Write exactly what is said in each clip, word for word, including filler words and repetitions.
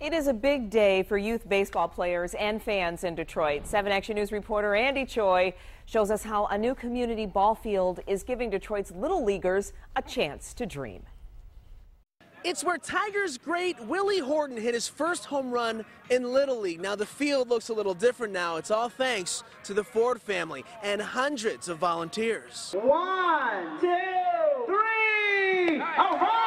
It is a big day for youth baseball players and fans in Detroit. seven Action News reporter Andy Choi shows us how a new community ball field is giving Detroit's Little Leaguers a chance to dream. It's where Tigers great Willie Horton hit his first home run in Little League. Now the field looks a little different now. It's all thanks to the Ford family and hundreds of volunteers. One, two, three, all right!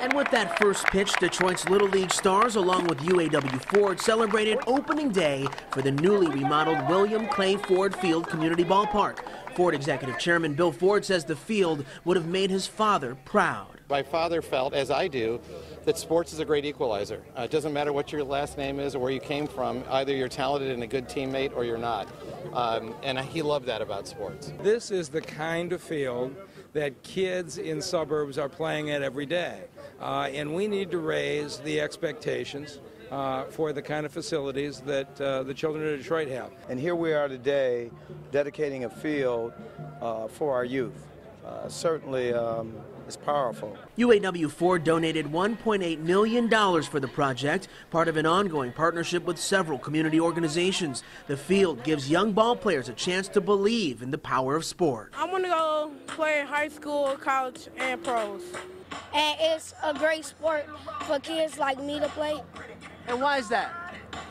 And with that first pitch, Detroit's Little League stars, along with U A W Ford, celebrated opening day for the newly remodeled William Clay Ford Field Community Ballpark. Ford Executive Chairman Bill Ford says the field would have made his father proud. My father felt, as I do, that sports is a great equalizer. Uh, it doesn't matter what your last name is or where you came from. Either you're talented and a good teammate or you're not. Um, and he loved that about sports. This is the kind of field that kids in suburbs are playing at every day. Uh, and we need to raise the expectations uh, for the kind of facilities that uh, the children of Detroit have. And here we are today dedicating a field uh, for our youth. Uh, certainly um, it's powerful. U A W Ford donated one point eight million dollars for the project, part of an ongoing partnership with several community organizations. The field gives young ball players a chance to believe in the power of sport. I want to go play in high school, college, and pros. And it's a great sport for kids like me to play. And why is that?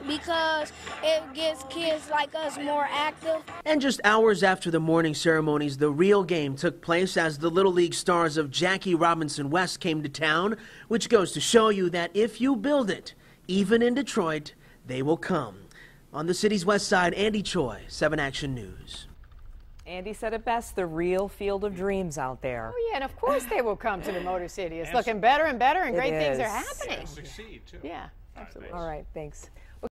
Because it gets kids like us more active. And just hours after the morning ceremonies, the real game took place as the Little League stars of Jackie Robinson West came to town, which goes to show you that if you build it, even in Detroit, they will come. On the city's west side, Andy Choi, seven Action News. Andy said it best, the real field of dreams out there. Oh, yeah, and of course they will come to the Motor City. It's looking better and better, and great things are happening. They'll succeed, too. Yeah, absolutely. All right, thanks.